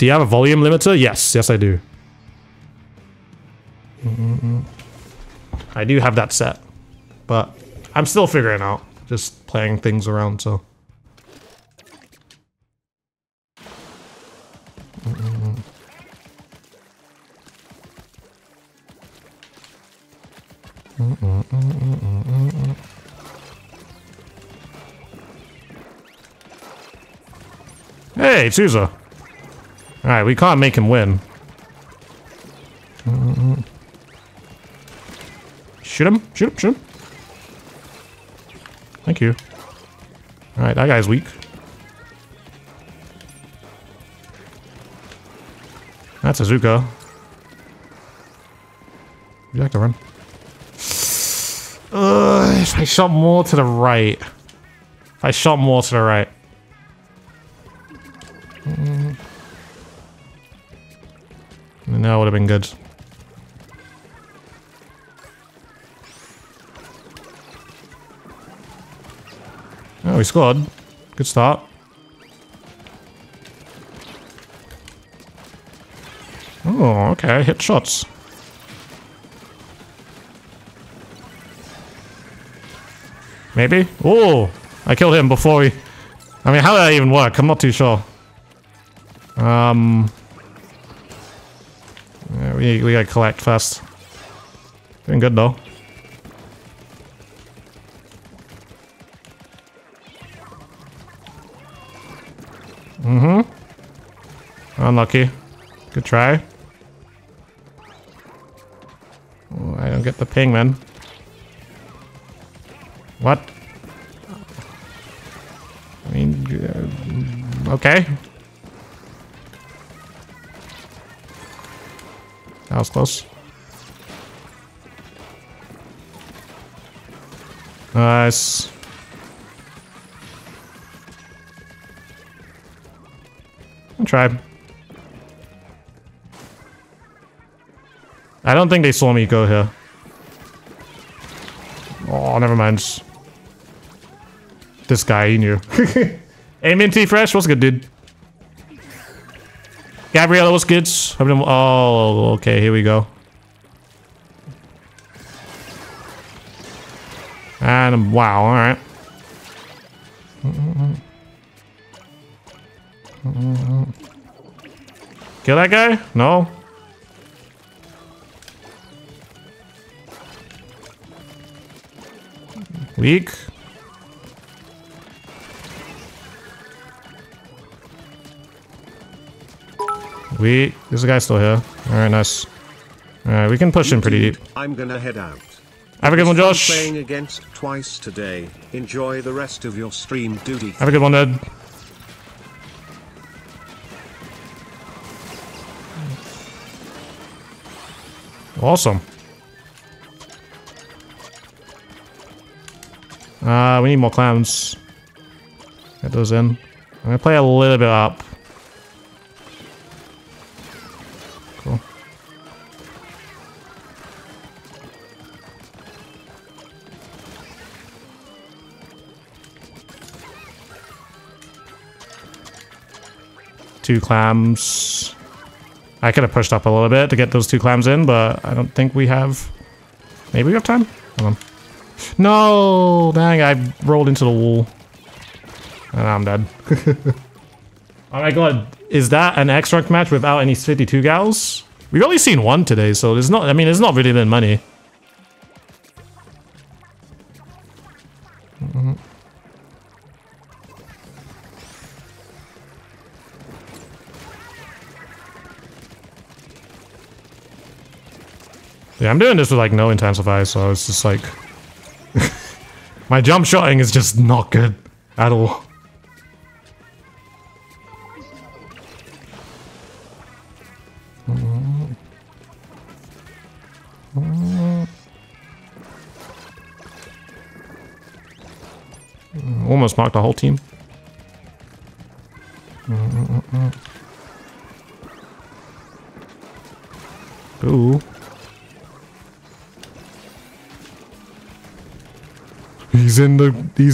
Do you have a volume limiter? Yes. Yes, I do. I do have that set. But I'm still figuring out. Just playing things around, so. Hey, Sousa. Alright, we can't make him win. Shoot him, shoot him, shoot him. Thank you. Alright, that guy's weak. That's Azuka. Would you like to run? If I shot more to the right. If I shot more to the right. That would have been good. Oh, we scored. Good start. Oh, okay. Hit shots. Maybe? Oh! I killed him before we... I mean, how did that even work? I'm not too sure. We gotta collect first. Doing good though. Unlucky. Good try. Oh, I don't get the ping, man. What? I mean, okay. That was close. Nice. I'll try. I don't think they saw me go here. Oh, never mind. This guy, he knew. Hey, Minty Fresh, what's good, dude? Gabriella, what's good? Oh, okay, here we go. And wow, alright. Kill that guy? No. Weak. There's a guy still here. Alright, nice. Alright, we can push him pretty deep. I'm gonna head out. Have a good one, Josh. Playing against twice today. Enjoy the rest of your stream, duty. Have a good one, Ned. Awesome. We need more clowns. Get those in. I'm gonna play a little bit up. Two clams. I could have pushed up a little bit to get those two clams in, but I don't think we have... Maybe we have time? Hold on. No! Dang, I rolled into the wall. And I'm dead. Oh my god, is that an X-Rank match without any 52 gals? We've only seen one today, so there's not... I mean, there's not really been money. Yeah, I'm doing this with like no intensify, so it's just like my jump shotting is just not good at all. Almost knocked the whole team. Ooh. He's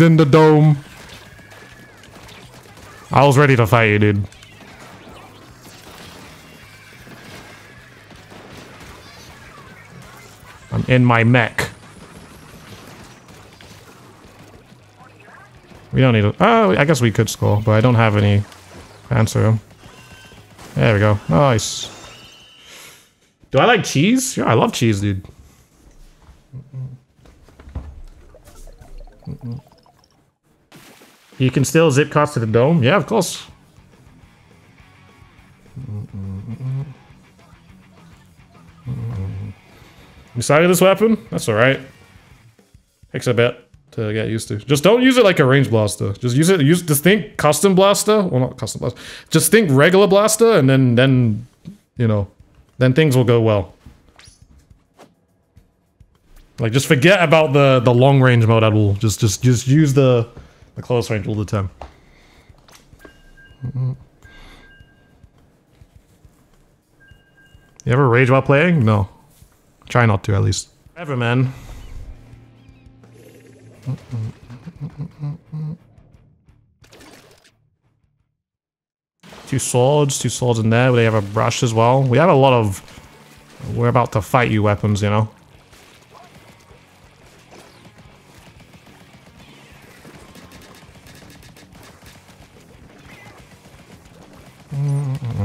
in the dome. I was ready to fight you, dude. I'm in my mech. We don't need a... Oh, I guess we could score, but I don't have any answer. There we go. Nice. Do I like cheese? Yeah, I love cheese, dude. You can still zip cars to the dome? Yeah, of course. Excited this weapon? That's alright. Takes a bit to get used to. Just don't use it like a range blaster. Just use it, just think custom blaster. Well, not custom blaster. Just think regular blaster, and then, you know, then things will go well. Like, just forget about the long range mode at all. Just use the close range all the time. You ever rage while playing? No. Try not to, at least. Ever, man. Two swords in there. They have a brush as well. We have a lot of... We're about to fight you weapons, you know?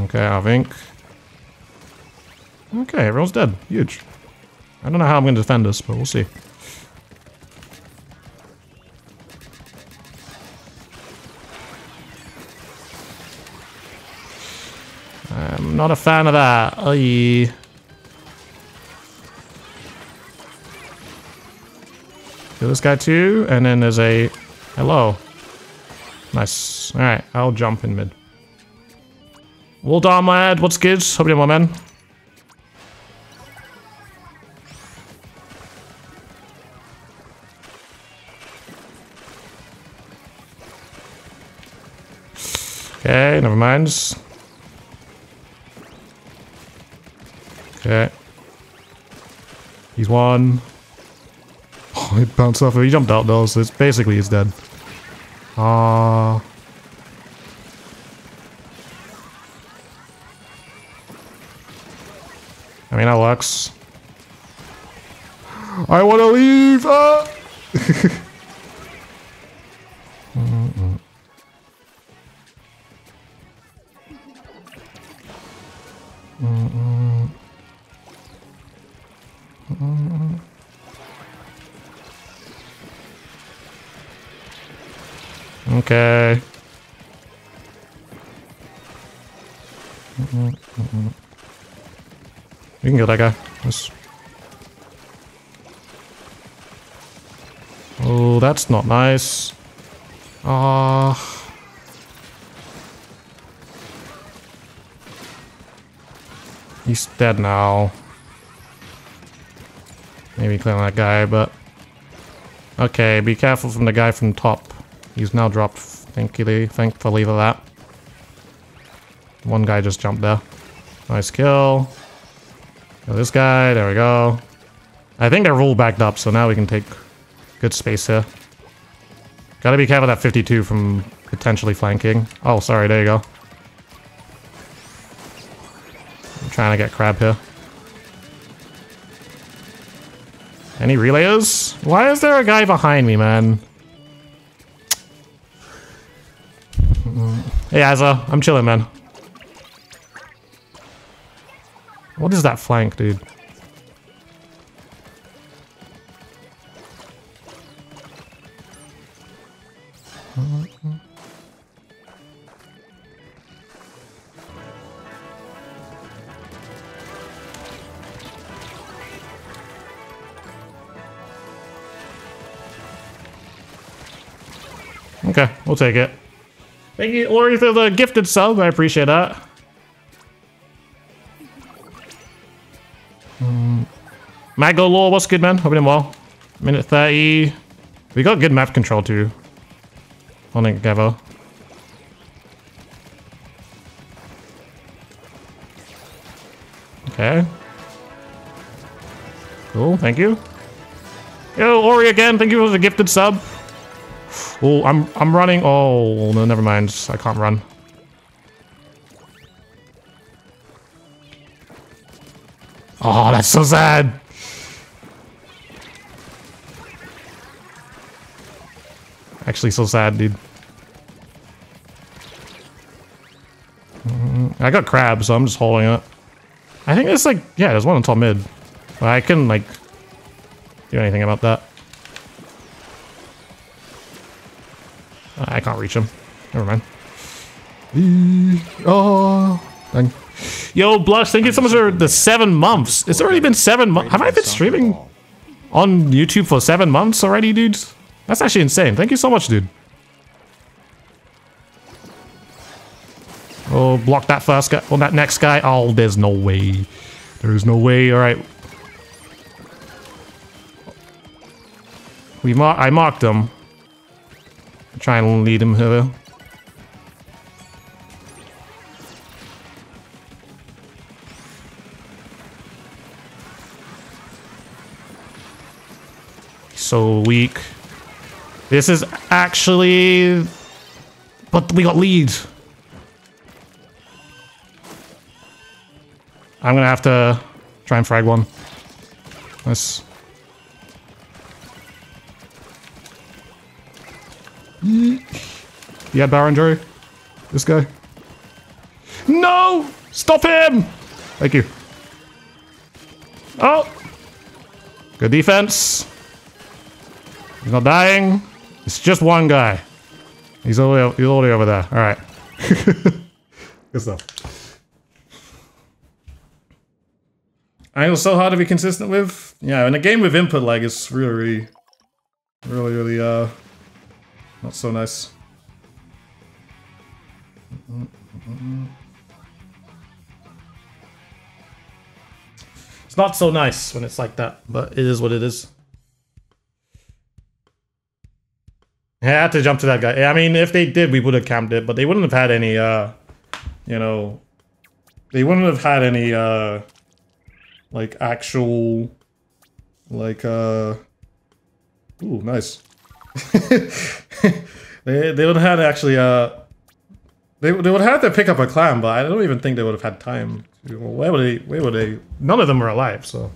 Okay, I think... Okay, everyone's dead. Huge. I don't know how I'm going to defend this, but we'll see. I'm not a fan of that. Aye. Kill this guy too, and then there's a... Hello. Nice. Alright, I'll jump in mid. Well done, lad. What's good? Hope you're my man. Okay, never mind. Okay. He's one. Oh, he bounced off. He jumped out though, so it's basically he's dead. Ah. I mean, that works. I want to leave! Ah! Okay. We can kill that guy. Yes. Oh, that's not nice. Ah. He's dead now. Maybe clear that guy, but... Okay, be careful from the guy from top. He's now dropped, thankfully for that. One guy just jumped there. Nice kill. Kill this guy, there we go. I think they're all backed up, so now we can take good space here. Gotta be careful that 52 from potentially flanking. Oh, sorry, there you go. I'm trying to get crab here. Any relayers? Why is there a guy behind me, man? Hey, Azza, I'm chilling, man. What is that flank, dude? Okay, we'll take it. Thank you, Lori, for the gifted sub. I appreciate that. Magolore, what's good, man? Hope you're doing well. Minute 30. We got good map control, too. On it, Gavo. Okay. Cool, thank you. Yo, Ori again. Thank you for the gifted sub. Oh, I'm running. Oh, no, never mind. I can't run. Oh, that's so sad. actually so sad, dude. I got crab, so I'm just holding it. I think it's like, yeah, there's one until mid. But I couldn't, like, do anything about that. I can't reach him. Never mind. Oh, dang. Yo, Blush, thank you so much for the 7 months. It's already been 7 months. Have I been streaming on YouTube for 7 months already, dude? That's actually insane. Thank you so much, dude. Oh, block that first guy. Oh, that next guy. Oh, there's no way. There is no way. All right. I marked him. Try and lead him here. So weak. This is actually... But we got lead. I'm gonna have to try and frag one. Nice. Yeah, Baron Drew. This guy. No! Stop him! Thank you. Oh! Good defense. He's not dying. It's just one guy. He's all the way over there. All right. Good stuff. I know it's so hard to be consistent with. Yeah, in a game with input lag, it's really, really, not so nice. It's not so nice when it's like that, but it is what it is. I had to jump to that guy. I mean, if they did, we would have camped it, but they wouldn't have had any, you know, they wouldn't have had any, like, actual, like, ooh, nice. they would have had actually, they would have had to pick up a clan, but I don't even think they would have had time. Where were they? None of them were alive, so.